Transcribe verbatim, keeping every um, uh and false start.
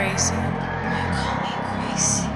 Tracy. You call me Gracie.